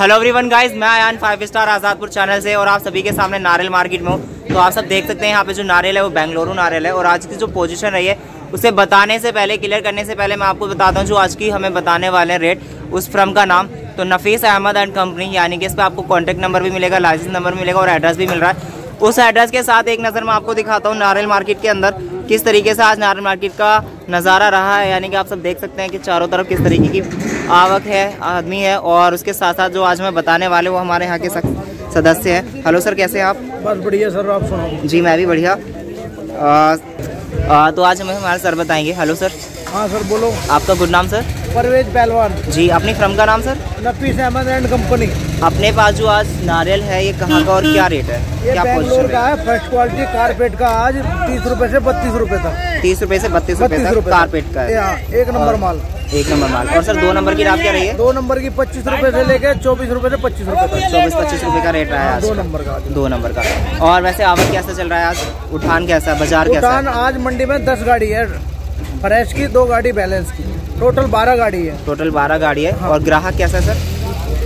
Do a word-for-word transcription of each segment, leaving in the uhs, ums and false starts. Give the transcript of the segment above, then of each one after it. Hello everyone guys, मैं Ayaan five star Azadpur channel से और आप सभी के सामने नारियल मार्केट में हूँ। तो आप सब देख सकते हैं यहाँ पे जो नारियल है वो बेंगलुरु नारियल है। और आज की जो पोजीशन रही है उसे बताने से पहले, क्लियर करने से पहले मैं आपको बताता हूँ जो आज की हमें बताने वाले हैं रेट, उस फर्म का नाम। तो नफीस अहमद एंड कंपनी, यानी कि इस पर आपको कॉन्टैक्ट नंबर भी मिलेगा, लाइसेंस नंबर मिलेगा और एड्रेस भी मिल रहा है। उस एड्रेस के साथ एक नज़र मैं आपको दिखाता हूँ नारियल मार्केट के अंदर किस तरीके से आज नारियल मार्केट का नज़ारा रहा है। यानी कि आप सब देख सकते हैं कि चारों तरफ किस तरीके की आवक है, आदमी है। और उसके साथ साथ जो आज मैं बताने वाले वो हमारे यहाँ के सदस्य हैं। हेलो सर, कैसे हैं आप? बस बढ़िया सर, आप सुनाओ? जी मैं भी बढ़िया। आ, आ, तो आज हमें हमारे सर बताएंगे। Hello sir. हाँ सर बोलो। आपका गुड नाम सर? परवेज पहलवान जी। अपनी फर्म का नाम sir? Nafees Ahmad and company. अपने पास जो आज नारियल है ये कहाँ का और क्या रेट है, क्या पोजीशन का है? फर्स्ट क्वालिटी कारपेट का आज तीस रुपए से बत्तीस रुपए तक। तीस रुपए से बत्तीस रुपए तक कारपेट का है, एक नंबर माल। एक नंबर माल। और सर दो नंबर की रात क्या रही है? दो नंबर की पच्चीस रुपए से लेकर चौबीस रुपए से पच्चीस रुपए तक, चौबीस पच्चीस रुपए का रेट आया दो नंबर का। दो नंबर का। और वैसे आवक कैसा चल रहा है आज, उठान कैसा, बाजार कैसा? आज मंडी में दस गाड़ी है फ्रेश की, दो गाड़ी बैलेंस की, टोटल बारह गाड़ी है। टोटल बारह गाड़ी है। हाँ। और ग्राहक कैसा है सर?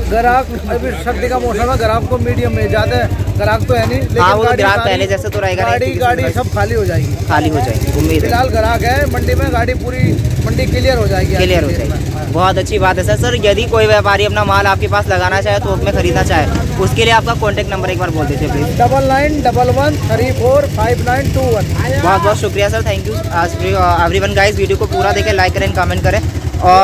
ग्राहक अभी सर्दी का मौसम है, ग्राहक को मीडियम में, ज्यादा ग्राहक तो है नहीं, लेकिन हाँ, वो ग्राहक पहले जैसे तो रहेगा गाड़ी नहीं, गाड़ी सब खाली हो जाएगी, खाली हो जाएगी उम्मीद। फिलहाल ग्राहक है मंडी में, गाड़ी पूरी मंडी क्लियर हो जाएगी, क्लियर हो जाएगी। बहुत अच्छी बात है सर। सर यदि कोई व्यापारी अपना माल आपके पास लगाना चाहे, तो उसमें खरीदना चाहे, उसके लिए आपका कॉन्टैक्ट नंबर एक बार बोल दीजिए please. Double nine double one three four five nine two one. बहुत बहुत शुक्रिया सर, थैंक यू। आज एवरीवन गाइस वीडियो को पूरा देखें, लाइक करें, कमेंट करें। और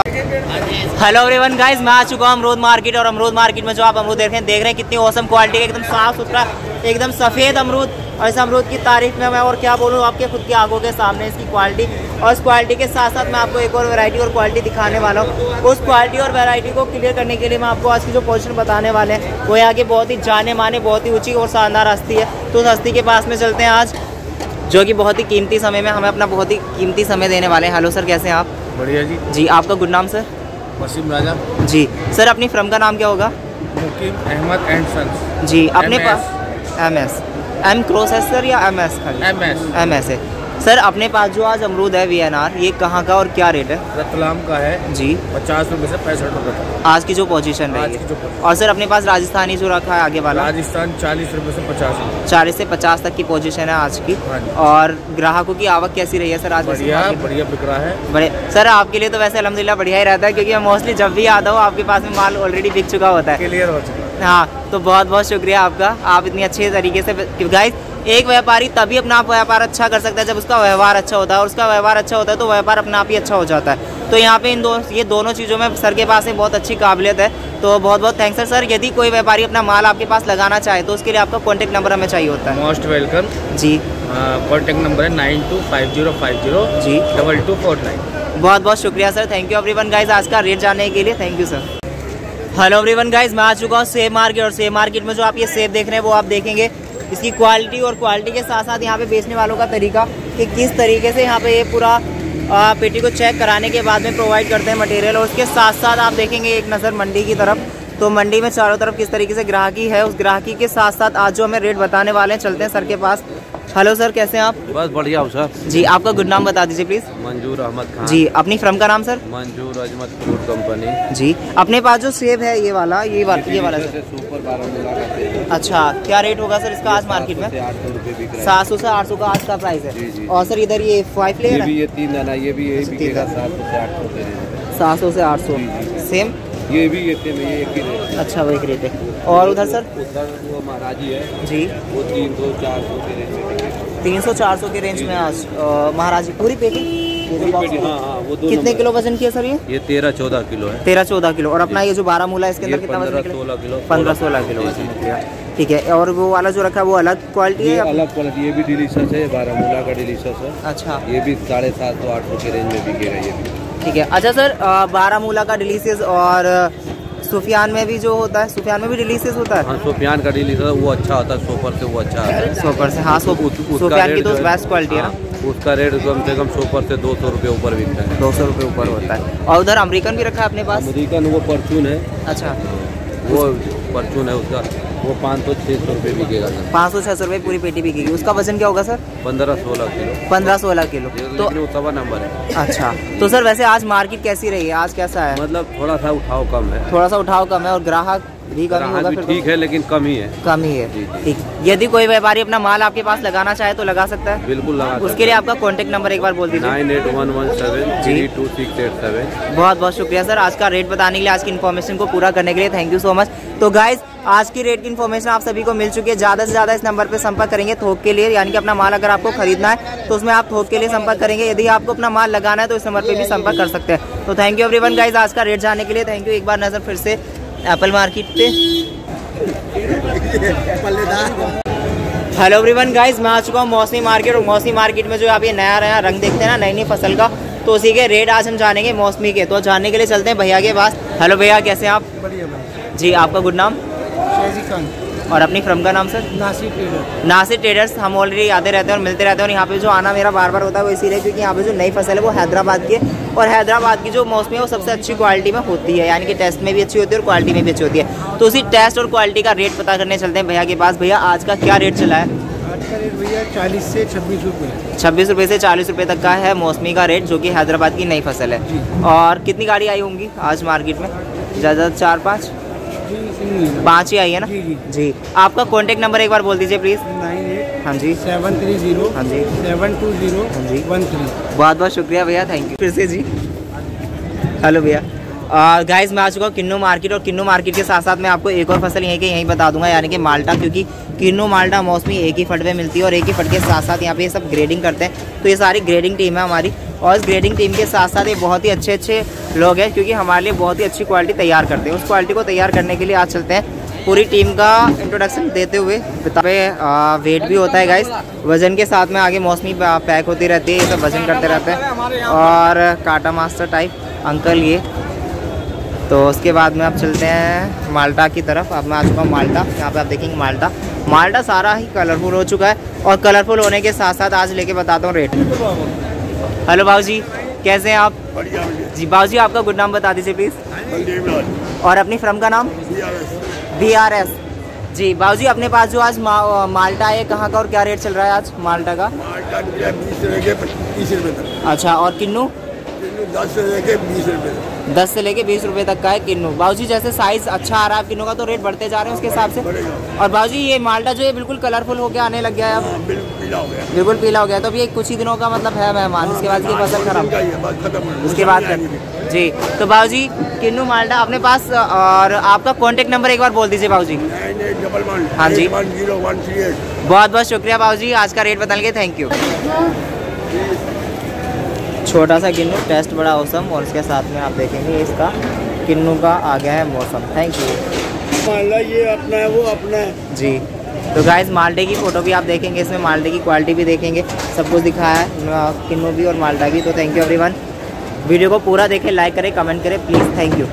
हेलो एवरीवन गाइस, मैं आ चुका हूँ अमरूद मार्केट। और अमरूद मार्केट में जो आप अमरूद देख रहे हैं देख रहे हैं कितनी औसम क्वालिटी है, एकदम साफ सुथरा, एकदम सफ़ेद अमरूद। और इस अमरूद की तारीफ में मैं और क्या बोलूँ, आपके खुद की आंखों के सामने इसकी क्वालिटी। और इस क्वालिटी के साथ साथ मैं आपको एक और वैरायटी और क्वालिटी दिखाने वाला हूँ। उस क्वालिटी और वैरायटी को क्लियर करने के लिए मैं आपको आज की जो पोजीशन बताने वाले हैं वो यहाँ के बहुत ही जाने माने, बहुत ही ऊँची और शानदार हस्ती है। तो उस हस्ती के पास में चलते हैं आज, जो कि बहुत ही कीमती समय में हमें अपना बहुत ही कीमती समय देने वाले हैं। हेलो सर, कैसे हैं आप? बढ़िया जी। जी आपका गुड नाम सर? वसीम राजा जी। सर अपनी फर्म का नाम क्या होगा? मुकेश अहमद एंड संस जी। अपने पास एम एस एम क्रॉस है सर या एम एस? खाली एम एस। एम एस है सर। अपने पास जो आज अमरूद है वी एन आर, ये कहाँ का और क्या रेट है? रतलाम का है जी, पचास रुपये से पैंसठ रुपये तक आज की जो पोजीशन रही है। और सर अपने पास राजस्थानी जो रखा है आगे वाला, राजस्थान चालीस रुपये से पचास, चालीस से पचास तक की पोजीशन है आज की। और ग्राहकों की आवक कैसी रही है सर आज? बढ़िया बढ़िया बिक रहा है। बड़े सर आपके लिए तो वैसे अलहमदिल्ला बढ़िया ही रहता है, क्योंकि मैं मोस्टली जब भी आता हूँ आपके पास में माल ऑलरेडी बिक चुका होता है, क्लियर हो चुका है। हाँ, तो बहुत बहुत शुक्रिया आपका, आप इतनी अच्छे तरीके से। गाइस एक व्यापारी तभी अपना व्यापार अच्छा कर सकता है जब उसका व्यवहार अच्छा होता है, और उसका व्यवहार अच्छा होता है तो व्यापार अपने आप ही अच्छा हो जाता है। तो यहाँ पे इन दो ये दोनों चीज़ों में सर के पास में बहुत अच्छी काबिलियत है। तो बहुत बहुत थैंक्स सर। सर यदि कोई व्यापारी अपना माल आपके पास लगाना चाहे तो उसके लिए आपका कॉन्टैक्ट नंबर हमें चाहिए होता है। मोस्ट वेलकम जी। कॉन्टैक्ट नंबर है nine two five zero five zero. जी डबल टू फोर नाइन। बहुत बहुत शुक्रिया sir, thank you everyone guys आज का रेट जानने के लिए, thank you sir. Hello everyone guys, मैं आ चुका हूँ सेब मार्केट। और सेब मार्केट में जो आप ये सेब देख रहे हैं वो आप देखेंगे इसकी क्वालिटी, और क्वालिटी के साथ साथ यहाँ पे बेचने वालों का तरीका कि किस तरीके से यहाँ पे ये पूरा पेटी को चेक कराने के बाद में प्रोवाइड करते हैं मटेरियल। और उसके साथ साथ आप देखेंगे एक नज़र मंडी की तरफ, तो मंडी में चारों तरफ किस तरीके से ग्राहकी है। उस ग्राहकी के साथ साथ आज जो हमें रेट बताने वाले हैं, चलते हैं सर के पास। हेलो सर, कैसे हैं आप? बस बढ़िया हूँ सर जी। आपका गुड नाम बता दीजिए प्लीज। मंजूर अहमद खान जी। अपनी फर्म का नाम सर? मंजूर अजमत कंपनी जी। अपने पास जो सेब है ये वाला, ये वाला, ये वाला सर सुपर बारह। अच्छा, क्या रेट होगा सर इसका आज मार्केट में? सात सौ से आठ सौ का आज का प्राइस है। और सर इधर ये फाइव फ्लेवर है, ये तीन दाना, ये भी यही बिकेगा सात सौ से आठ सौ। सेम ये भी ये सेम है, एक ही रेट। अच्छा वही रेट है। और उधर सर? उधर वो महाराजी है जी, वो तीन सौ चार सौ के रेट में, तीन सौ चार सौ के रेंज में आज महाराज जी। पूरी पेटी, पूरी पेटी। हाँ, हाँ, वो दो कितने किलो वजन किया सर ये? ये तेरह चौदह किलो है। तेरह चौदह किलो। और अपना ये जो बारह मूला है इसके अंदर कितना? सोलह किलो, पंद्रह सोलह किलो वजन निकला। ठीक है। और वो वाला जो रखा है वो अलग क्वालिटी है? अलग क्वालिटी, ये भी डिलीशियस है, बारह मूला का डिलीशियस है। अच्छा, ये भी साढ़े सात सौ आठ सौ के रेंज में बिकेगा ये भी। ठीक है। अच्छा सर, बारह मूला का डिलीशियस और सुफियान में भी जो होता है, सुफियान में भी डिलीशियस होता है। हाँ, सुफियान का डिलीशियस वो अच्छा होता है, सोपर से वो अच्छा है, सोपर से। हाँ, सुफियान की तो बेस्ट क्वालिटी है ना, उसका रेट कम से कम सोपर से दो सौ रुपये ऊपर बिकता है, दो सौ रुपये ऊपर होता है। और उधर अमेरिकन भी रखा है अपने पास? अमेरिकन वो परचून है। अच्छा, वो परचून है, उसका वो पाँच सौ छः सौ रुपये बिकेगा सर, पाँच सौ छः सौ रुपये पूरी पेटी बिकेगी। उसका वजन क्या होगा सर? पंद्रह सोलह किलो। पंद्रह सोलह किलो तो सवा नंबर है। अच्छा, तो सर वैसे आज मार्केट कैसी रही है, आज कैसा है? मतलब थोड़ा सा उठाव कम है, थोड़ा सा उठाव कम है। और ग्राहक ठीक है लेकिन कम ही है, कम ही है ठीक। यदि कोई व्यापारी अपना माल आपके पास लगाना चाहे तो लगा सकता है? बिल्कुल लगा। उसके लिए आपका कॉन्टेक्ट नंबर एक बार बोल दीजिए। Nine eight one one seven three two six eight seven. बहुत बहुत शुक्रिया सर, आज का रेट बताने के लिए, आज की इन्फॉर्मेशन को पूरा करने के लिए थैंक यू सो मच। तो गाइज आज की रेट की इन्फॉर्मेशन आप सभी को मिल चुकी है, ज्यादा से ज्यादा इस नंबर पर संपर्क करेंगे थोक के लिए, यानी कि अपना माल अगर आपको खरीदना है तो उसमें आप थोक के लिए संपर्क करेंगे, यदि आपको अपना माल लगाना है तो इस नंबर पर भी संपर्क कर सकते हैं। तो थैंक यू एवरीवन गाइज, आज का रेट जानने के लिए थैंक यू। एक बार नजर फिर से एप्पल मार्केट पे। हेलो एवरीवन गाइस, मैं आ चुका हूँ मौसमी मार्केट, और मौसमी मार्केट में जो आप ये नया नया रंग देखते हैं ना, नई नई फसल का, तो उसी के रेट आज हम जानेंगे मौसमी के। तो जानने के लिए चलते हैं भैया के पास। हेलो भैया, कैसे हैं आप? बढ़िया भैया जी। आपका गुड नाम? शेजी खान। और अपनी फर्म का नाम sir? Nashik traders. Nashik traders. हम ऑलरेडी आते रहते हैं और मिलते रहते हैं, और यहाँ पे जो आना मेरा बार बार होता है वो इसीलिए क्योंकि यहाँ पे जो नई फसल है वो हैदराबाद की है, और हैदराबाद की जो मौसमी है वो सबसे अच्छी क्वालिटी में होती है, यानी कि टेस्ट में भी अच्छी होती है और क्वालिटी में भी अच्छी होती है। तो उसी टेस्ट और क्वालिटी का रेट पता करने चलते हैं भैया के पास। भैया आज का क्या रेट चला है? आज का रेट भैया चालीस से छब्बीस रुपये छब्बीस रुपये से चालीस रुपये तक का है मौसमी का रेट, जो कि हैदराबाद की नई फसल है। और कितनी गाड़ी आई होंगी आज मार्केट में? ज़्यादा चार पाँच पाँच ही आई है ना? जी जी, जी। आपका कॉन्टेक्ट नंबर एक बार बोल दीजिए प्लीज़। Nine eight. हाँ जी। Seven three zero. हाँ जी। Seven to zero. हाँ जी। One three. बहुत बहुत शुक्रिया भैया, थैंक यू फिर से जी। हेलो भैया, गाइस मैं आ चुका हूँ किन्नू मार्केट, और किन्नू मार्केट के साथ साथ मैं आपको एक और फसल यहीं के यहीं बता दूंगा, यानी कि माल्टा, क्योंकि किन्नू माल्टा मौसमी एक ही फट पे मिलती है, और एक ही फट के साथ साथ यहाँ पे ये सब ग्रेडिंग करते हैं। तो ये सारी ग्रेडिंग टीम है हमारी, और इस ग्रेडिंग टीम के साथ साथ ये बहुत ही अच्छे अच्छे लोग हैं, क्योंकि हमारे लिए बहुत ही अच्छी क्वालिटी तैयार करते हैं। उस क्वालिटी को तैयार करने के लिए आज चलते हैं, पूरी टीम का इंट्रोडक्शन देते हुए। वेट भी होता है गाइस, वज़न के साथ में आगे मौसमी पैक होती रहती है, ये सब वज़न करते रहते हैं, और काटा मास्टर टाइप अंकल ये। तो उसके बाद में आप चलते हैं माल्टा की तरफ। अब मैं आ चुका हूँ माल्टा, यहाँ पे आप देखेंगे माल्टा। माल्टा सारा ही कलरफुल हो चुका है, और कलरफुल होने के साथ साथ आज लेके बताता हूँ रेट। हेलो बाबू जी, कैसे हैं आप? बढ़िया जी। बाबू जी आपका गुड नाम बता दीजिए प्लीज़, और अपनी फर्म का नाम? B R S. जी बाबू जी, अपने पास जो आज मा, माल्टा है कहाँ का और क्या रेट चल रहा है आज माल्टा का? माल्टा बीस रुपये तक। अच्छा, और किन्नू? दस से लेके बीस रुपये तक। दस से लेके बीस रुपये तक का है किन्नू। बाबू जी जैसे साइज़ अच्छा आ रहा है किन्नू का तो रेट बढ़ते जा रहे हैं उसके हिसाब से। और बाबू जी ये माल्टा जो है बिल्कुल कलरफुल होकर आने लग गया है, अब बिल्कुल पीला हो गया, तो अभी कुछ ही दिनों का मतलब है मेहमान, उसके बाद की फसल खराब, उसके बाद जी। तो बाबू जी किन्नू माल्टा अपने पास, और आपका कॉन्टेक्ट नंबर एक बार बोल दीजिए बाबू जी। हाँ जी, बहुत बहुत शुक्रिया बाबू जी, आज का रेट बताने के थैंक यू। छोटा सा किन्नू, टेस्ट बड़ा औसम, और उसके साथ में आप देखेंगे इसका किन्नू का आ गया है मौसम। Thank you. माल्टा ये अपना है, वो अपना है जी। तो गाइस माल्टे की फ़ोटो भी आप देखेंगे, इसमें माल्टे की क्वालिटी भी देखेंगे, सब कुछ दिखाया है किन्नू भी और माल्टा की। तो थैंक यू एवरीवन, वीडियो को पूरा देखें, लाइक करें, कमेंट करें प्लीज़, थैंक यू।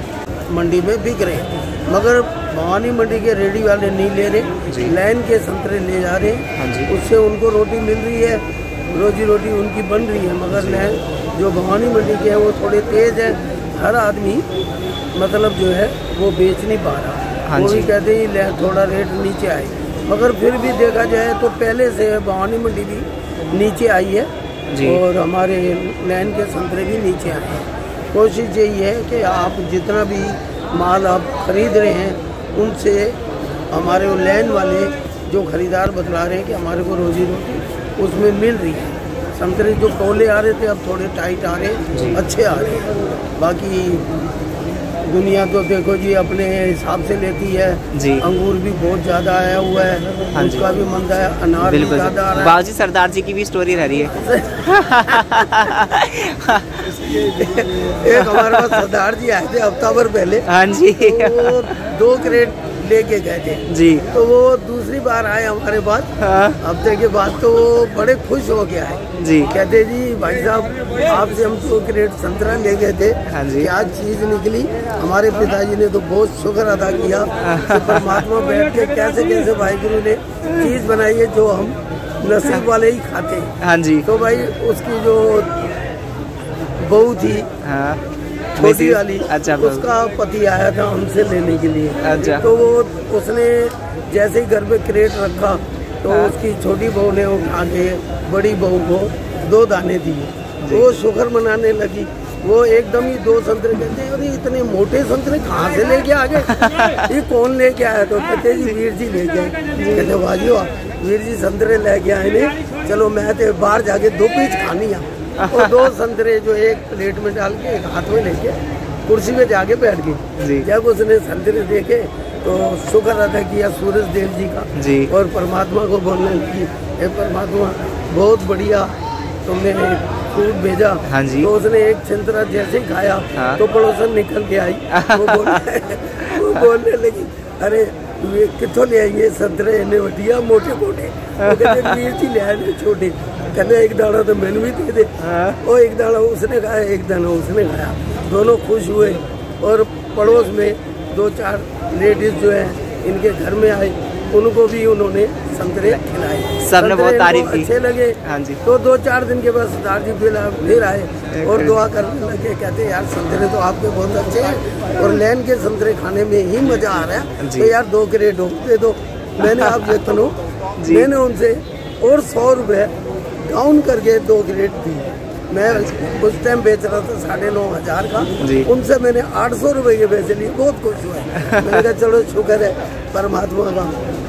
मंडी में बिक रहे हैं, मगर भवानी मंडी के रेडी वाले नहीं ले रहे, लाइन के संतरे ले जा रहे हैं। हाँ जी, उससे उनको रोटी मिल रही है, रोजी रोटी उनकी बन रही है, मगर लाइन जो भवानी मंडी के हैं वो थोड़े तेज़ हैं, हर आदमी मतलब जो है वो बेच नहीं पा रहा। हाँ, वो भी कहते हैं लाइन थोड़ा रेट नीचे आए, मगर फिर भी देखा जाए तो पहले से भवानी मंडी भी नीचे आई है जी, और हमारे लाइन के संतरे भी नीचे आए हैं। कोशिश यही है कि आप जितना भी माल आप खरीद रहे हैं उनसे हमारे लाइन वाले जो ख़रीदार बतला रहे हैं कि हमारे को रोजी रोटी उसमें मिल रही है। संतरे जो कोले आ रहे थे अब थोड़े टाइट आ रहे, अच्छे आ रहे हैं। बाकी दुनिया तो देखो जी अपने हिसाब से लेती है जी। अंगूर भी बहुत ज़्यादा आया हुआ है, हाँ उसका भी मंदा है, अनार भी ज़्यादा आ रहा है। बाबू जी सरदार जी की भी स्टोरी रह रही है। एक हमारे पास सरदार जी आए थे हफ्ता भर पहले, हाँ जी, तो दो क्रेट लेके गए थे जी, तो वो दूसरी बार आए हमारे पास हफ्ते के बाद, तो वो बड़े खुश हो गया है जी। कहते जी भाई साहब आपसे हम दो क्रेट संतरा ले गए थे, हाँ जी, क्या चीज़ निकली। हमारे पिताजी ने तो बहुत शुक्र अदा किया, तो परमात्मा बैठ के कैसे कैसे वाहिगुरु ने चीज़ बनाई है जो हम नसीब वाले ही खाते हैं। हाँ जी, तो भाई उसकी जो बहू थी, हाँ छोटी वाली, अच्छा, उसका पति आया था उनसे लेने के लिए, अच्छा, तो वो उसने जैसे ही घर में क्रेट रखा तो हाँ। उसकी छोटी बहू ने उठा के बड़ी बहू को दो दाने दिए, वो शुक्र मनाने लगी, वो एकदम ही दो संतरे कहते हैं, अरे इतने मोटे संतरे कहाँ से लेके आ गए, ये कौन लेके आया? तो कहते जी वीर जी लेके आए। कहते वाजी वाह, वीर जी संतरे लेके आए ने, चलो मैं तो बाहर जाके दो पीस खानी है। और दो संतरे जो एक प्लेट में डाल के एक हाथ में लेके कुर्सी पे जाके बैठ गई। जब उसने संतरे देखे तो शुक्र अदा किया सूरज देव जी का जी। और परमात्मा को बोलने की परमात्मा बहुत बढ़िया तुमने फ्रूट भेजा। हाँ जी। तो उसने एक संतरा जैसे खाया, हाँ। तो पड़ोसन निकल के आई, वो बोलने, वो बोलने लगी अरे ये कितों ले आएंगे संतरे इन्हें बढ़िया मोटे मोटे, वीर जी ले आए छोटे। कहने एक दाना तो मैंने भी दे दे। और एक दाना उसने खाया, एक दाना उसने खाया, दोनों खुश हुए। और पड़ोस में दो चार लेडीज जो है इनके घर में आई, उनको भी उन्होंने संतरे खिलाए, सबने बहुत तारीफ की, अच्छे लगे। हाँ जी। तो दो चार दिन के बाद सरदार जी फिर आए और दुआ करने लगे, कहते यार संतरे तो आपके बहुत अच्छे हैं और लैन के संतरे खाने में ही मजा आ रहा है, तो यार दो क्रेट हो दे दो। मैंने आप यकीन हो मैंने उनसे और सौ रुपये डाउन करके दो क्रेट दी। मैं उस टाइम बेच रहा था साढ़े नौ हजार का, उनसे मैंने आठ सौ रुपए के बेच लिए। बहुत खुश हुआ, मैंने कहा चलो शुक्र है परमात्मा का,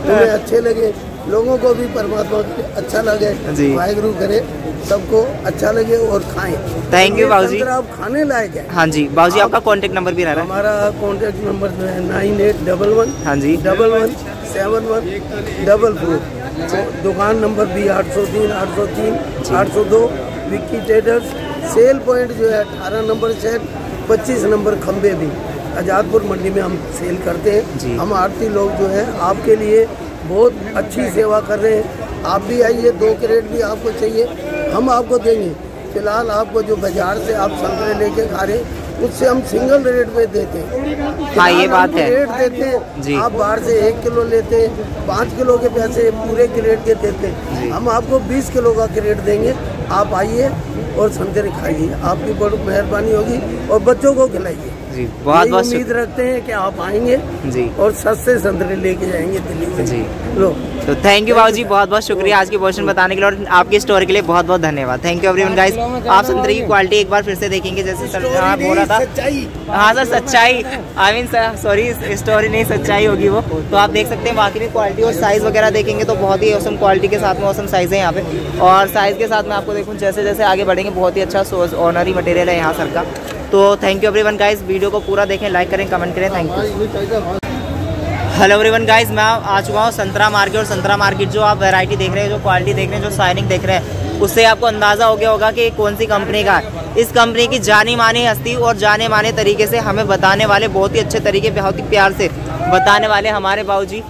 तुम्हें अच्छे लगे, लोगों को भी परमात्मा अच्छा लगे, वाहेगुरु करे सबको अच्छा लगे और खाएं। थैंक यू बाबूजी, आप खाने लायक है। हाँ जी बाबूजी, आपका कॉन्टेक्ट नंबर भी रहा है? हमारा कॉन्टेक्ट नंबर जो है नाइन एट डबल वन, हाँ जी, double one seven one double four. दुकान नंबर भी आठ सौ तीन आठ सौ तीन आठ सौ दो, विक्की ट्रेडर्स, सेल पॉइंट जो है अठारह नंबर सेट, पच्चीस नंबर खम्बे भी, आजादपुर मंडी में हम सेल करते हैं। हम आरती लोग जो है आपके लिए बहुत अच्छी सेवा कर रहे हैं। आप भी आइए, दो क्रेट भी आपको चाहिए हम आपको देंगे। फिलहाल आपको जो बाजार से आप संतरे लेके खा रहे हैं उससे हम सिंगल रेट में देते हैं। हाँ ये बात है, रेट देते हैं। आप बाहर से एक किलो लेते हैं, पाँच किलो के पैसे पूरे क्रेट के देते हैं, हम आपको बीस किलो का क्रेट देंगे। आप आइए और संतरे खाइए, आपकी बहुत मेहरबानी होगी और बच्चों को खिलाइए। जी बहुत बहुत उम्मीद रखते हैं कि आप आएंगे जी और सस्ते संतरे लेके जाएंगे दिल्ली से जी। लो तो थैंक यू बाबूजी, बहुत बहुत शुक्रिया आज के क्वेश्चन बताने के लिए और आपकी स्टोरी के लिए बहुत बहुत धन्यवाद। थैंक यू एवरीवन गाइस, आप संतरे की क्वालिटी एक बार फिर से देखेंगे जैसे सर यहाँ बोला था। हाँ सर सच्चाई, I mean sir sorry story नहीं सच्चाई होगी वो, तो आप देख सकते हैं बाकी में क्वालिटी और साइज़ वगैरह देखेंगे तो बहुत ही औसम क्वालिटी के साथ में औसम साइज़ है यहाँ पे। और साइज़ के साथ में आपको देखूँ जैसे जैसे आगे बढ़ेंगे बहुत ही अच्छा सोर्स ऑनरी मटेरियल है यहाँ सर का। तो thank you everyone guys, video को पूरा देखें, लाइक करें, कमेंट करें, thank you. Hello everyone guys, मैं आ चुका हूँ संतरा मार्केट और संतरा मार्केट जो आप वैरायटी देख रहे हैं, जो क्वालिटी देख रहे हैं, जो शाइनिंग देख रहे हैं, उससे आपको अंदाज़ा हो गया होगा कि कौन सी कंपनी का है। इस कंपनी की जानी मानी हस्ती और जाने माने तरीके से हमें बताने वाले, बहुत ही अच्छे तरीके, बहुत ही प्यार से बताने वाले हमारे बाबूजी।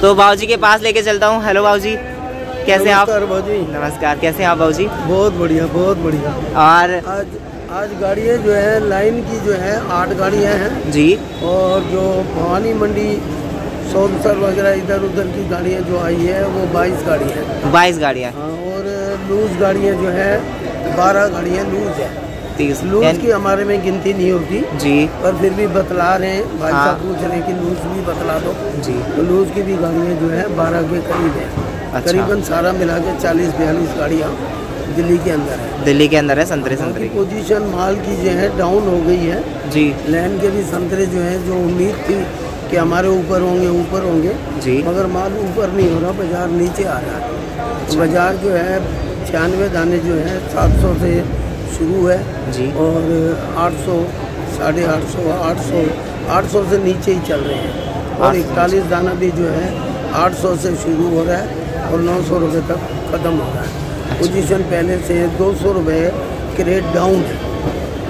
तो बाबूजी के पास लेके चलता हूँ। हेलो बाबूजी, कैसे आप? नमस्कार, कैसे हैं आप बाबूजी? बहुत बढ़िया, बहुत बढ़िया। और आज गाड़ियाँ जो है लाइन की जो है आठ गाड़ियाँ हैं जी, और जो भवानी मंडी सोमसर वगैरह इधर उधर की गाड़ियाँ जो आई है वो बाईस गाड़ियाँ हैं। बाईस गाड़ियाँ हाँ, और लूज गाड़ियाँ जो है बारह गाड़ियाँ लूज है। तीस लूज की हमारे में गिनती नहीं होती जी, पर फिर भी बतला रहे हैं भाई साहब, पूछ रहे कि लूज भी बतला दो जी। तो लूज की भी गाड़ियाँ जो है बारह के करीब है, करीबन सारा मिला के चालीस बयालीस गाड़ियाँ दिल्ली के अंदर है। दिल्ली के अंदर है संतरे संतरे की पोजीशन माल की जो है डाउन हो गई है जी। लैंड के भी संतरे जो है जो उम्मीद थी कि हमारे ऊपर होंगे ऊपर होंगे जी, मगर माल ऊपर नहीं हो रहा, बाजार नीचे आ रहा है। बाजार जो है छियानवे दाने जो है सात सौ से शुरू है जी, और आठ सौ साढ़े आठ सौ आठ सौ आठ सौ से नीचे ही चल रहे हैं। और इकतालीस दाना भी जो है आठ सौ से शुरू हो रहा है और नौ सौ रुपये तक ख़त्म हो रहा है। पोजीशन पहले से दो सौ रुपये क्रेट डाउन है,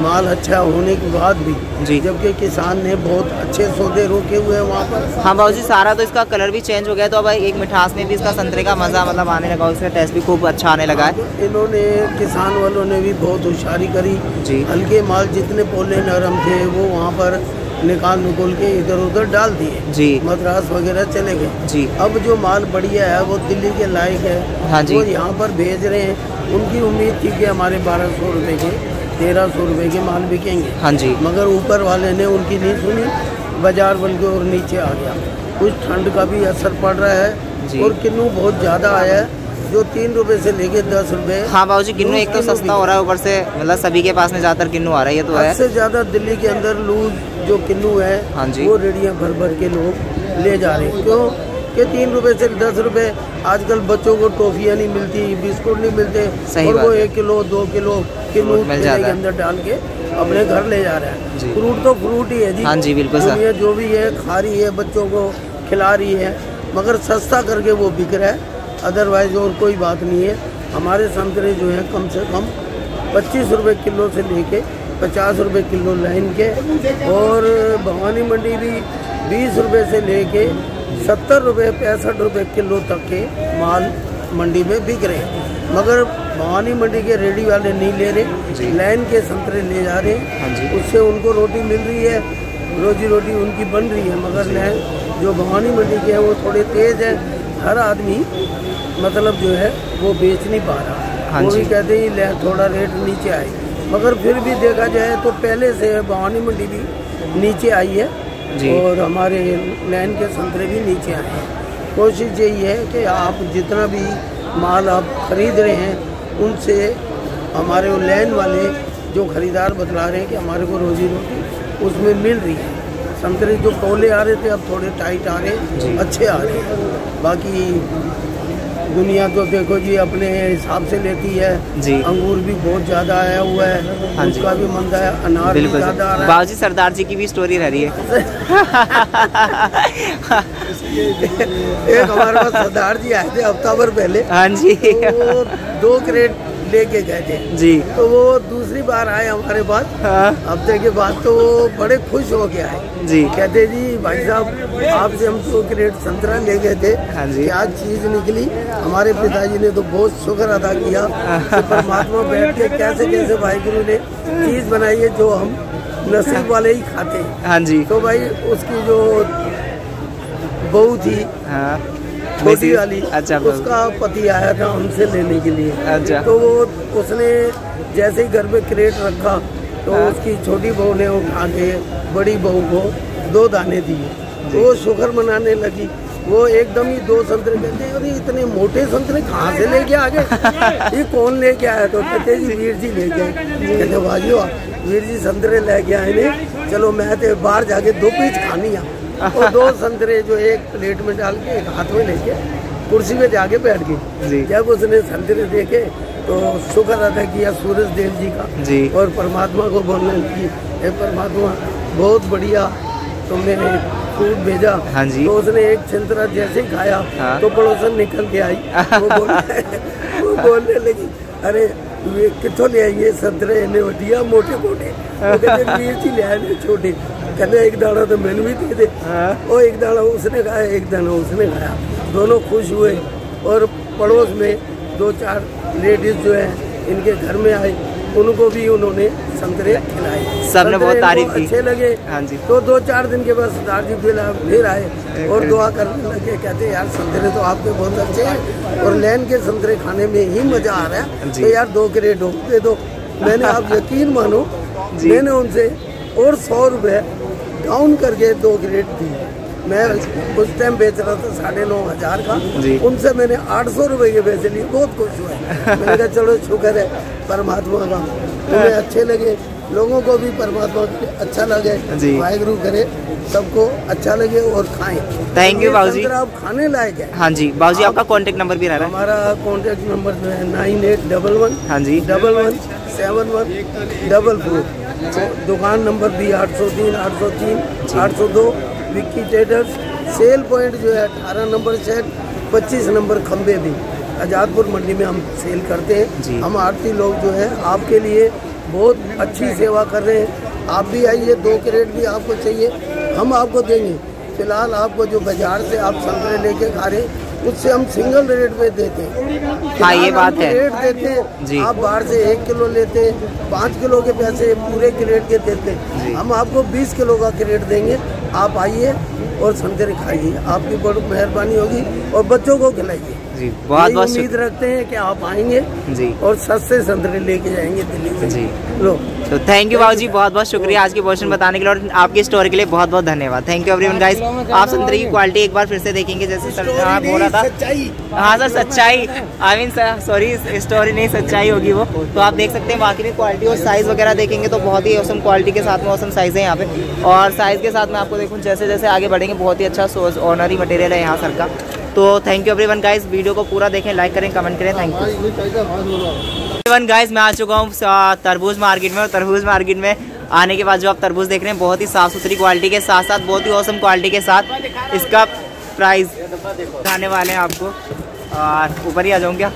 माल अच्छा होने के बाद भी जी, जबकि किसान ने बहुत अच्छे सौदे रोके हुए हैं वहाँ पर। हाँ बाबूजी, सारा तो इसका कलर भी चेंज हो गया, तो अब एक मिठास में भी इसका संतरे का मज़ा मतलब आने लगा, उसका टेस्ट भी खूब अच्छा आने लगा है। तो इन्होंने किसान वालों ने भी बहुत होशियारी करी जी, हल्के माल जितने पोले नरम थे वो वहाँ पर निकाल निकोल के इधर उधर डाल दिए जी, मद्रास वगैरह चले गए जी। अब जो माल बढ़िया है वो दिल्ली के लायक है। हाँ जी। वो यहाँ पर भेज रहे हैं, उनकी उम्मीद थी कि हमारे बारह सौ रुपये के तेरह सौ रुपये के माल बिकेंगे। हाँ जी। मगर ऊपर वाले ने उनकी नहीं सुनी, बाजार बन के और नीचे आ गया। कुछ ठंड का भी असर पड़ रहा है और किन्नू बहुत ज़्यादा आया है, जो तीन रुपए से लेके दस रुपए। हाँ बाबूजी, किन्नू एक तो सस्ता हो रहा है, ऊपर से मतलब सभी के पास में ज्यादातर किन्नू आ रहा है, ये तो है। सबसे ज्यादा दिल्ली के अंदर लूज जो किन्नू है, हाँ जी, वो रेडिया भर भर के लोग ले जा रहे हैं। क्यों के तीन रुपए से दस रुपए। आजकल बच्चों को टॉफियाँ नहीं मिलती, बिस्कुट नहीं मिलते, सही और वो एक किलो दो किलो किन्नू के अंदर डाल के अपने घर ले जा रहे हैं। फ्रूट तो फ्रूट ही है जी, हाँ जी बिल्कुल सर, जो भी है खा रही है, बच्चों को खिला रही है, मगर सस्ता करके वो बिक रहा है, अदरवाइज और कोई बात नहीं है। हमारे संतरे जो है कम से कम पच्चीस रुपए किलो से लेके पचास रुपए किलो लाइन के, और भवानी मंडी भी बीस रुपए से लेके सत्तर रुपए पैंसठ रुपए किलो तक के माल मंडी में बिक रहे हैं, मगर भवानी मंडी के रेडी वाले नहीं ले रहे, लाइन के संतरे ले जा रहे हैं, उससे उनको रोटी मिल रही है, रोजी रोटी उनकी बन रही है, मगर लाइन जो भवानी मंडी के हैं वो थोड़े तेज़ है, हर आदमी मतलब जो है वो बेच नहीं पा रहा। हाँ, वो भी कहते हैं थोड़ा रेट नीचे आए, मगर फिर भी देखा जाए तो पहले से भवानी मंडी भी नीचे आई है जी। और हमारे लाइन के संतरे भी नीचे आए हैं। कोशिश यही है कि आप जितना भी माल आप खरीद रहे हैं उनसे हमारे वो लाइन वाले जो खरीदार बतला रहे हैं कि हमारे को रोजी रोटी उसमें मिल रही है। संतरे जो टोले आ रहे थे अब थोड़े टाइट आ रहे, अच्छे आ रहे हैं। बाकी दुनिया तो देखो जी अपने हिसाब से लेती है जी। अंगूर भी बहुत ज्यादा आया हुआ है, हाँ उसका भी मंदा है, अनार भी ज्यादा आ रहा है। बाबू जी सरदार जी की भी स्टोरी रह रही है एक हमारे पास सरदार जी आए थे हफ्ता भर पहले, हाँ जी, तो दो क्रेट लेके गए थे जी, तो वो दूसरी बार आए हमारे पास हफ्ते के बाद, तो वो बड़े खुश हो गया है जी। कहते जी भाई साहब आपसे हम दो क्रेट संतरा ले गए थे, हाँ जी, आज चीज निकली, हमारे पिताजी ने तो बहुत शुक्र अदा किया तो परमात्मा बैठ के कैसे कैसे वाहिगुरु ने चीज बनाई है जो हम नसीब वाले ही खाते हैं, हाँ जी। तो भाई उसकी जो बहू थी, हाँ छोटी वाली, अच्छा, उसका पति आया था हमसे लेने के लिए, अच्छा, तो वो उसने जैसे ही घर पे क्रेट रखा तो हाँ। उसकी छोटी बहू ने उठा के बड़ी बहू को दो दाने दिए, वो शुक्र मनाने लगी, वो एकदम ही दो संतरे कहते अरे इतने मोटे संतरे कहाँ से लेके आ गए, ये कौन लेके आया, तो कहते जी वीर जी लेके आए, कहते बाजू वीर जी संतरे लेके आए ने, चलो मैं तो बाहर जाके दो पीस खानी आ, और दो संतरे जो एक प्लेट में डाल के एक हाथ में लेके कुर्सी पे जाके बैठ गई। जब उसने संतरे देखे तो शुक्र अदा किया सूरज देव जी का जी। और परमात्मा को बोलने लगी हे परमात्मा बहुत बढ़िया तुमने फ्रूट भेजा, हाँ जी। तो उसने एक संतरा जैसे ही खाया, हाँ। तो पड़ोसन निकल के आई, वो बोलने, वो बोलने लगी अरे ये कितों ले आई ये संतरे, इन्हें बढ़िया मोटे मोटे, वो कहते वीर जी ले आए छोटे, कहने एक दाना तो मैंने भी दे दे, और एक दाना उसने खाया, एक दाना उसने खाया, दोनों खुश हुए। और पड़ोस में दो चार लेडीज जो है इनके घर में आए, उनको भी उन्होंने संतरे खिलाए, सबने बहुत तारीफ की, अच्छे लगे, हाँ जी। तो दो चार दिन के बाद सरदार जी फिर आए और दुआ करने लगे, कहते यार संतरे तो आपके बहुत अच्छे हैं और लैन के संतरे खाने में ही मजा आ रहा है, तो यार दो क्रेट दे दो। मैंने आप यकीन मानो मैंने उनसे और सौ रुपये डाउन करके दो क्रेट दी। मैं उस टाइम बेच रहा था साढ़े नौ हज़ार का, उनसे मैंने आठ सौ रुपये के बेच लिए, बहुत खुश हुआ। मैंने कहा चलो शुक्र है परमात्मा का, तुम्हें अच्छे लगे, लोगों को भी परमात्मा के अच्छा लगे, वाहिगुरु करे सबको अच्छा लगे और खाएं। थैंक यू बाबूजी, आप खाने लायक है। हाँ जी बाबूजी, आपका कॉन्टेक्ट नंबर भी रहा है? हमारा कॉन्टेक्ट नंबर जो है नाइन एट डबल वन, हाँ जी, double one seven one double four. दुकान नंबर भी आठ सौ तीन, आठ सौ तीन, आठ सौ दो, विक्की ट्रेडर्स, सेल पॉइंट जो है अठारह नंबर शेड, पच्चीस नंबर खम्बे भी, आजादपुर मंडी में हम सेल करते हैं। हम आरती लोग जो है आपके लिए बहुत अच्छी सेवा कर रहे हैं, आप भी आइए, दो क्रेट भी आपको चाहिए हम आपको देंगे। फिलहाल आपको जो बाजार से आप संतरे लेके खा रहे हैं उससे हम सिंगल रेट पे देते हैं, हाँ ये बात है, रेट देते हैं। आप बाहर से एक किलो लेते हैं, पाँच किलो के पैसे पूरे क्रेट के देते हैं, हम आपको बीस किलो का क्रेट देंगे। आप आइए और संतरे खाइए, आपकी बहुत मेहरबानी होगी और बच्चों को खिलाइए। जी, बहुत बहुत उम्मीद रखते हैं कि आप आएंगे जी और सस्ते संतरे लेके जाएंगे दिल्ली से जी। लो तो थैंक यू बाबू जी, बहुत बहुत शुक्रिया आज के पोर्शन बताने के लिए और आपके स्टोरी के लिए बहुत बहुत धन्यवाद। थैंक यू एवरीवन गाइस, आप संतरे की क्वालिटी एक बार फिर से देखेंगे जैसे सर बोला था। हाँ सर सच्चाई, I mean sir sorry story नहीं सच्चाई होगी वो, तो आप देख सकते हैं बाकी में क्वालिटी और साइज़ वगैरह देखेंगे तो बहुत ही औसम क्वालिटी के साथ में औसम साइज़ है यहाँ पे। और साइज़ के साथ में आपको देखूँ जैसे जैसे आगे बढ़ेंगे बहुत ही अच्छा सोर्स ऑनरी मटेरियल है यहाँ सर का। तो thank you everyone guys, video को पूरा देखें, लाइक करें, कमेंट करें, थैंक यू एवरीवन गाइस। मैं आ चुका हूँ तरबूज मार्केट में और तरबूज मार्केट में आने के बाद जो आप तरबूज देख रहे हैं बहुत ही साफ़ सुथरी क्वालिटी के साथ साथ बहुत ही औसम क्वालिटी के साथ इसका प्राइस दिखाने वाले हैं आपको। और ऊपर ही आ जाऊँ क्या,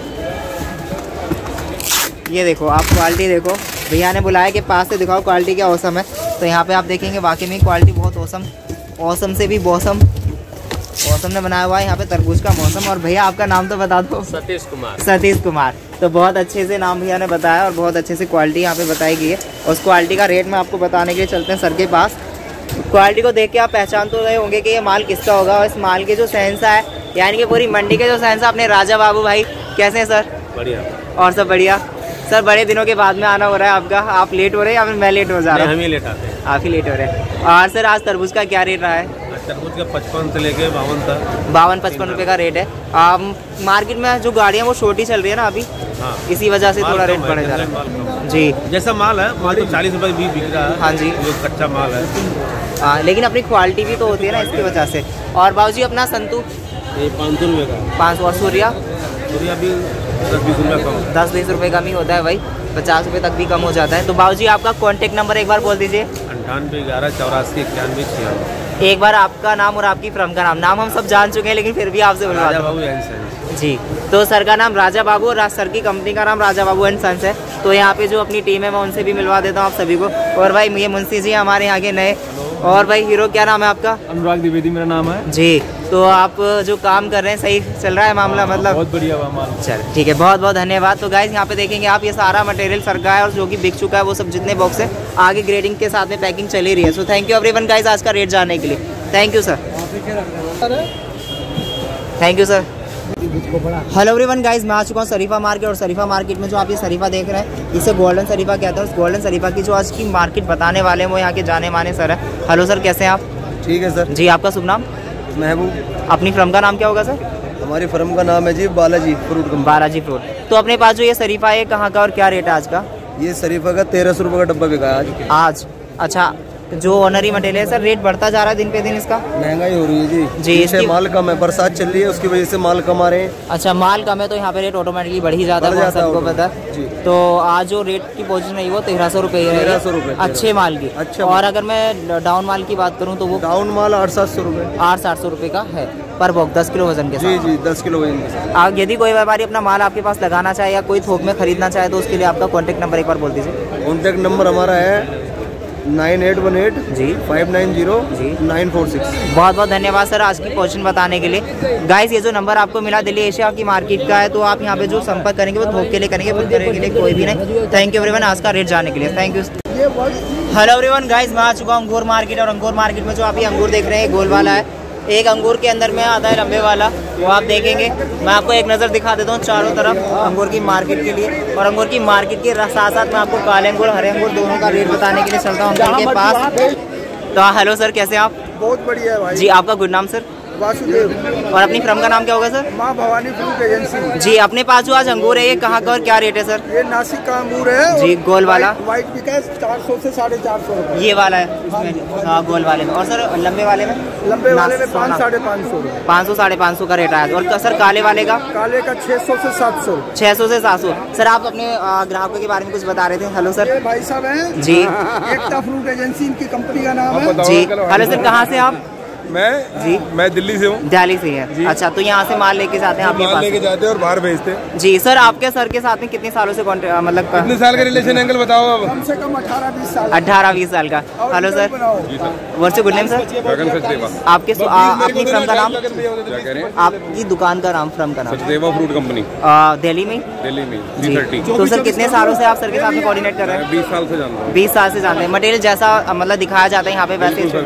ये देखो आप क्वालिटी देखो, भैया ने बुलाया कि पास से दिखाओ क्वालिटी क्या औसम है। तो यहाँ पे आप देखेंगे वाकई में क्वालिटी बहुत औसम, औसम से भी मौसम मौसम ने बनाया हुआ है यहाँ पे तरबूज का मौसम। और भैया आपका नाम तो बता दो। सतीश कुमार। सतीश कुमार, तो बहुत अच्छे से नाम भैया ने बताया और बहुत अच्छे से क्वालिटी यहाँ पे बताई गई है। उस क्वालिटी का रेट मैं आपको बताने के लिए चलते हैं सर के पास। क्वालिटी को देख के आप पहचान तो रहे होंगे कि ये माल किसका होगा, और इस माल के जो सहनसा है यानी कि पूरी मंडी के जो सहनसा अपने राजा बाबू भाई, कैसे हैं सर? बढ़िया। और सब बढ़िया सर, बड़े दिनों के बाद में आना हो रहा है आपका। आप लेट हो रहे हैं या फिर मैं लेट हो जा रहा हूँ? हम ही लेट आते हैं। आप ही लेट हो रहे हैं। और सर आज तरबूज का क्या रेट रहा है? तरबूज का पचपन से लेके बावन तक, बावन पचपन रुपए का रेट है। आप मार्केट में जो गाड़ियाँ वो छोटी चल रही है ना अभी, हाँ। इसी वजह से थोड़ा रेट बढ़ जा रहा है जी। जैसा माल है माल तो चालीस रुपये बीस बिक रहा है। हाँ जी, जो कच्चा माल है हाँ, लेकिन अपनी क्वालिटी भी तो होती है ना इसकी वजह से। और बाबू जी अपना संतू पाँच सौ रुपये का, पाँच सौ। और सूर्या सूर्या भी दस बीस रुपये कम, दस बीस रुपये कम ही होता है भाई, पचास रुपये तक भी कम हो जाता है। तो बाबू जी आपका कॉन्टैक्ट नंबर एक बार बोल दीजिए। अंठानवे ग्यारह चौरासी इक्यानवे छियानवे। एक बार आपका नाम और आपकी फर्म का नाम। नाम हम सब जान चुके हैं लेकिन फिर भी आपसे बोलवा बाबू जी। तो सर का नाम राजा बाबू और सर की कंपनी का नाम राजा बाबू एंड संस है। तो यहाँ पे जो अपनी टीम है मैं उनसे भी मिलवा देता हूँ आप सभी को। और भाई ये मुंशी जी हमारे यहाँ के नए। और भाई हीरो, क्या नाम है आपका? अनुराग द्विवेदी मेरा नाम है जी। तो आप जो काम कर रहे हैं सही चल रहा है मामला? मतलब बहुत बढ़िया मामला। चल ठीक है, बहुत बहुत धन्यवाद। तो गाइस यहाँ पे देखेंगे आप ये सारा मटेरियल सरका है और जो कि बिक चुका है वो सब जितने बॉक्स है आगे ग्रेडिंग के साथ में पैकिंग चली रही है। So thank you everyone guys आज का रेट जानने के लिए। Thank you sir, thank you sir. Hello everyone guys, मैं आ चुका हूँ शरीफा मार्केट और शरीफा मार्केट में जो आप ये शरीफा देख रहे हैं इसे गोल्डन शरीफा कहते हैं। उस गोल्डन शरीफा की जो आज की मार्केट बताने वाले हैं वो यहाँ के जाने माने सर है। हेलो सर, कैसे हैं आप? ठीक है सर जी। आपका शुभ नाम? महमूद। अपनी फर्म का नाम क्या होगा सर? हमारी फर्म का नाम है जी बालाजी फ्रूट। बालाजी फ्रूट। तो अपने पास जो ये शरीफा है कहाँ का और क्या रेट है आज का? ये शरीफा का तेरह सौ रुपये का डब्बा बिका है आज। आज अच्छा, जो ऑनरी मटेरियल है सर रेट बढ़ता जा रहा है दिन पे दिन, इसका महंगाई हो रही है जी। जी इससे माल कम है, बरसात चल रही है उसकी वजह से माल कम आ रहे हैं। अच्छा, माल कम है तो यहाँ पे रेट ऑटोमेटिकली बढ़ ही जाता है, सबको पता है। तो आज जो रेट की पोजीशन रही वो तेरह सौ रुपये तेरह सौ रुपये अच्छे माल की। अच्छा, और अगर मैं डाउन माल की बात करूँ तो वो डाउन माल आठ सात सौ रुपये आठ सात सौ रुपये का है पर बॉक्स, दस किलो वजन के साथ। जी जी, दस किलो वजन के साथ। आप यदि कोई व्यापारी अपना माल आपके पास लगाना चाहे या कोई थोक में खरीदना चाहे तो उसके लिए आपका कॉन्टैक्ट नंबर एक बार बोल दीजिए। कॉन्टैक्ट नंबर हमारा है नाइन एट वन एट जी फाइव नाइन जीरो जी नाइन फोर सिक्स। बहुत बहुत धन्यवाद सर आज की पोजीशन बताने के लिए। गाइस ये जो नंबर आपको मिला दिल्ली एशिया की मार्केट का है, तो आप यहाँ पे जो संपर्क करेंगे वो थोक के लिए करेंगे, खुदरे के लिए कोई भी नहीं। थैंक यू एवरीवन आज का रेट जानने के लिए। Thank you. Hello everyone guys, मैं आ चुका हूँ अंगूर मार्केट और अंगूर मार्केट में जो आप ये अंगूर देख रहे हैं गोल वाला है, एक अंगूर के अंदर में आता है लंबे वाला, वो आप देखेंगे। मैं आपको एक नज़र दिखा देता हूँ चारों तरफ अंगूर की मार्केट के लिए। और अंगूर की मार्केट के साथ साथ मैं आपको काले अंगूर हरे अंगूर दोनों का रेट बताने के लिए चलता हूँ अंगूर के पास। तो हेलो सर, कैसे हैं आप? बहुत बढ़िया भाई जी। आपका गुड नाम सर? वासुदेव। और अपनी फर्म का नाम क्या होगा सर? माँ भवानी फ्रूट एजेंसी जी। अपने पास जो आज अंगूर है ये कहाँ का और क्या रेट है सर? ये नासिक का अंगूर है जी, गोल वाला। वाइट बिका चार सौ से साढ़े चार सौ ये वाला है इसमें, हाँ गोल वाले में। और सर लंबे वाले में? लंबे वाले में पाँच साढ़े पाँच सौ पाँच सौ साढ़े पाँच सौ का रेट आया। और सर काले वाले का? काले का छः सौ से सात सौ छः सौ से सात सौ। सर आप अपने ग्राहकों के बारे में कुछ बता रहे थे। हेलो सर, भाई साहब है जी, एकता फ्रूट एजेंसी इनकी कंपनी का नाम है जी। हेलो सर, कहाँ से आप? मैं जी मैं दिल्ली से हूँ। दिल्ली से है। अच्छा, तो यहाँ से माल लेके जाते हैं आपके पास? माल लेके जाते हैं और बाहर भेजते हैं जी। सर आपके सर के साथ में कितने सालों से कॉन्ट्रैक्ट, मतलब कितने साल का रिलेशन एंगल बताओ अब? कम से कम अठारह बीस साल। अठारह बीस साल का। हेलो सर, वर्ष गुड नेम सर? आपके आपकी फर्म का नाम, आपकी दुकान का नाम, फर्म का नाम? सचदेवा फ्रूट कंपनी, दिल्ली में। दिल्ली में जी। तो सर कितने सालों से आप सर के साथ में कोऑर्डिनेट कर रहे हैं? बीस साल से। बीस साल से जानते हैं। मटेरियल जैसा मतलब दिखाया जाता है यहाँ पे वैसे?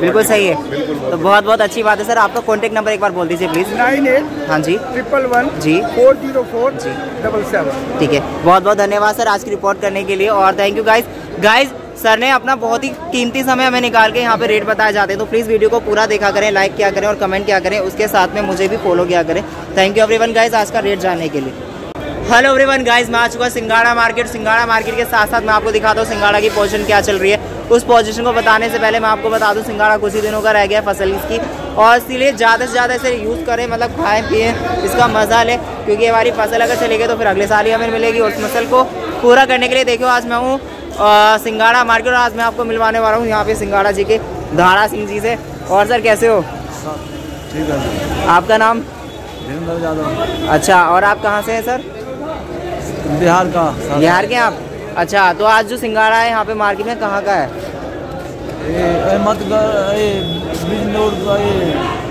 बिल्कुल सही है। तो बहुत बहुत अच्छी बात है सर। आपका कॉन्टैक्ट नंबर एक बार बोल दीजिए प्लीज़। नाइन एट हाँ जी ट्रिपल वन जी फोर जीरो फोर जी डबल सेवन। ठीक है, बहुत बहुत धन्यवाद सर आज की रिपोर्ट करने के लिए और thank you guys. Guys sir ने अपना बहुत ही कीमती समय हमें निकाल के यहाँ पे रेट बताया जाते हैं, तो प्लीज़ वीडियो को पूरा देखा करें, लाइक किया करें और कमेंट किया करें, उसके साथ में मुझे भी फॉलो किया करें। थैंक यू एवरीवन गाइज आज का रेट जानने के लिए। हेलो एवरीवन गाइज, मैं आ चुका सिंगाड़ा मार्केट। सिंगाड़ा मार्केट के साथ साथ मैं आपको दिखाता हूँ सिंगाड़ा की पोजीशन क्या चल रही है। उस पोजीशन को बताने से पहले मैं आपको बता दूँ सिंगाड़ा कुछ ही दिनों का रह गया है फसल इसकी, और इसीलिए ज़्यादा से ज़्यादा इसे यूज़ करें, मतलब खाएं पिए, इसका मज़ा लें, क्योंकि हमारी फसल अगर चली गई तो फिर अगले साल ही हमें मिलेगी। उस फसल को पूरा करने के लिए देखो आज मैं हूँ आ, सिंगाड़ा मार्केट, और आज मैं आपको मिलवाने वाला हूँ यहाँ पे सिंगाड़ा जी के धारा सिंह जी से। और सर कैसे हो? ठीक है। आपका नाम? जितेंद्र यादव। अच्छा, और आप कहाँ से हैं सर? बिहार का। बिहार के आप? अच्छा, तो आज जो सिंगाड़ा है यहाँ पे मार्केट में कहाँ का है?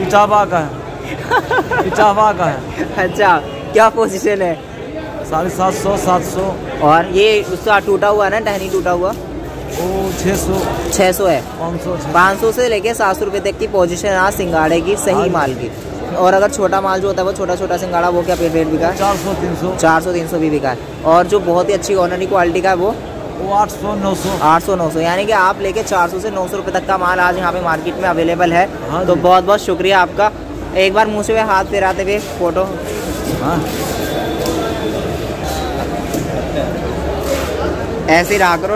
इटावा का है। इटावा का है। अच्छा, क्या पोजीशन है? साढ़े सात सौ सात सौ और ये उसका टूटा हुआ ना टहनी टूटा हुआ वो छः सौ छः सौ है। पाँच सौ पाँच सौ से लेके सात सौ रुपये तक की पोजीशन है आज सिंगाड़े की, सही माल की। और अगर छोटा माल जो होता है वो छोटा छोटा सिंगाड़ा वो क्या रेट बिका है? चार सौ तीन सौ चार सौ तीन सौ भी बिका है। और जो बहुत ही अच्छी ऑर्डनरी क्वालिटी का है वो वो आठ सौ नौ सौ आठ सौ नौ सौ यानी कि आप लेके चार सौ से नौ सौ रुपये तक का माल आज यहाँ पे मार्केट में अवेलेबल है। तो बहुत बहुत शुक्रिया आपका। एक बार मुँह से हाथ फेराते हुए फोटो। हाँ ऐसे रहा करो।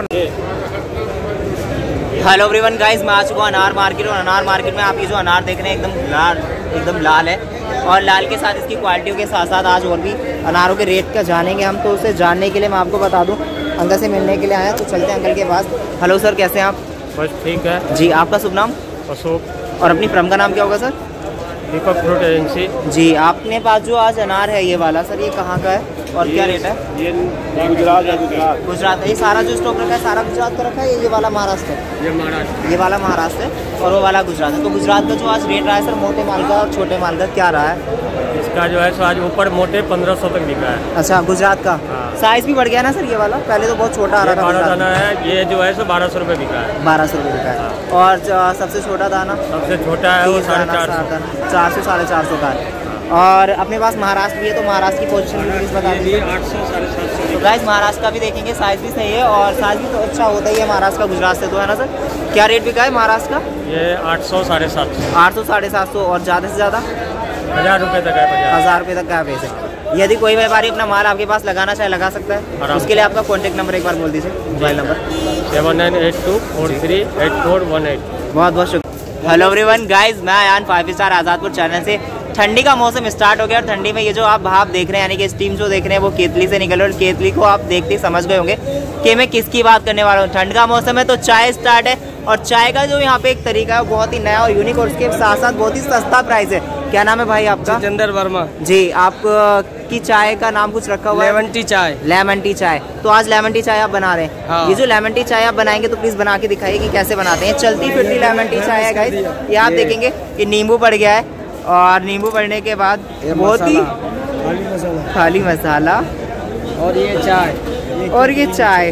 हेलो एवरीवन गाइस, मैं आ चुका हूँ अनार मार्केट, और अनार मार्केट में आप ये जो अनार देख रहे हैं एकदम लाल एकदम लाल है, और लाल के साथ इसकी क्वालिटी के साथ साथ आज और भी अनारों के रेट का जानेंगे हम। तो उसे जानने के लिए मैं आपको बता दूं अंकल से मिलने के लिए आया, तो चलते हैं अंकल के पास। हेलो सर, कैसे हैं आप? बस ठीक है जी। आपका शुभ नाम? अशोक। और अपनी फर्म का नाम क्या होगा सर? बालाजी फ्रूट एजेंसी जी। आपने पास जो आज अनार है ये वाला सर, ये कहाँ का है और क्या रेट है? ये गुजरात है। गुजरात गुजरात है। ये सारा जो स्टॉक रखा है सारा गुजरात का रखा है? ये वाला महाराष्ट्र है। ये महाराष्ट्र। ये वाला महाराष्ट्र है और वो वाला गुजरात है। तो गुजरात का जो आज रेट रहा है सर मोटे माल का और छोटे माल का क्या रहा है? इसका जो है सो आज ऊपर मोटे पंद्रह सौ तक बिका है। अच्छा, गुजरात का साइज भी बढ़ गया ना सर? ये वाला पहले तो बहुत छोटा आ रहा था। ये जो है सो बारह सौ रुपये बिका है। बारह सौ रुपये बिका है। और सबसे छोटा दाना? सबसे छोटा है वो साढ़े चार सौ साढ़े चार सौ का। और अपने पास महाराष्ट्र भी है, तो महाराष्ट्र की पोजीशन भी बता दीजिए। आठ सौ साढ़े सात सौ। तो गाइस महाराष्ट्र का भी देखेंगे, साइज़ भी सही है और साइज़ भी तो अच्छा होता ही है महाराष्ट्र का गुजरात से, तो है ना सर? क्या रेट बिका है महाराष्ट्र का? ये आठ सौ साढ़े सात सौ आठ सौ साढ़े सात सौ और ज़्यादा से ज़्यादा हज़ार रुपये तक है। हज़ार रुपये तक का पैसे। यदि कोई व्यापारी अपना माल आपके पास लगाना चाहे लगा सकता है, उसके लिए आपका कॉन्टैक्ट नंबर एक बार बोल दीजिए। Mobile number seven nine eight two four three eight four one eight. बहुत बहुत शुक्रिया। हेलो एवरीवन गाइस, मैं Ayaan five star Azadpur channel से। ठंडी का मौसम स्टार्ट हो गया और ठंडी में ये जो आप भाप देख रहे हैं यानी कि स्टीम जो देख रहे हैं वो केतली से निकल रहा है, और केतली को आप देखते ही समझ गए होंगे कि मैं किसकी बात करने वाला हूँ। ठंड का मौसम है तो चाय स्टार्ट है, और चाय का जो यहाँ पे एक तरीका है वो बहुत ही नया और यूनिक और उसके साथ साथ बहुत ही सस्ता प्राइस है। क्या नाम है भाई आपका? जितेंद्र वर्मा जी। आपकी चाय का नाम कुछ रखा हुआ है? लेमन टी चाय। लेमन टी चाय। तो आज लेमन टी चाय आप बना रहे हैं? हाँ। ये जो लेमन टी चाय आप बनाएंगे तो प्लीज बना के दिखाइए कि कैसे बनाते हैं। चलती फिरती लेमन टी चाय है गाइस, ये आप देखेंगे कि नींबू पड़ गया है, और नींबू पड़ने के बाद बहुत ही खाली मसाला खाली मसाला और ये चाय ये और ये चाय।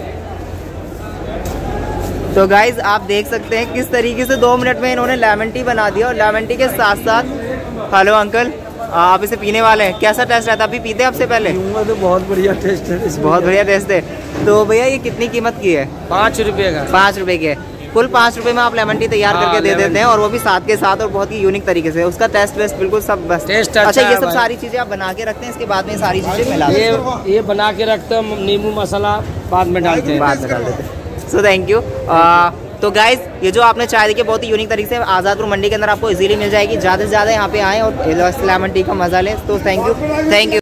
तो गाइज आप देख सकते हैं किस तरीके से दो मिनट में इन्होंने लेमन टी बना दिया, और लेमन टी के साथ साथ। हेलो अंकल, आप इसे पीने वाले हैं? कैसा टेस्ट रहता है? अभी पीते हैं आपसे पहले? तो बहुत बढ़िया टेस्ट है। बहुत बढ़िया टेस्ट है। तो भैया ये कितनी कीमत की है? पाँच रुपये का। पाँच रुपये की है। कुल पाँच रुपए में आप लेमन टी तैयार करके दे देते हैं, और वो भी साथ के साथ, और बहुत ही यूनिक तरीके से। उसका टेस्ट वेस्ट बिल्कुल सब बस टेस्ट अच्छा। ये सब सारी चीज़ें आप बना के रखते हैं, इसके बाद में सारी चीज़ें मिला ये ये बना के रखते हैं, नींबू मसाला बाद में डालते हैं बाद में डाल देते हैं। So thank you. तो गाइज ये जो आपने चाय देखिए बहुत ही यूनिक तरीके से आज़ादपुर मंडी के अंदर आपको इजीली मिल जाएगी। ज़्यादा से ज़्यादा यहाँ पे आएँ और लेमन टी का मजा लें। तो थैंक यू थैंक यू।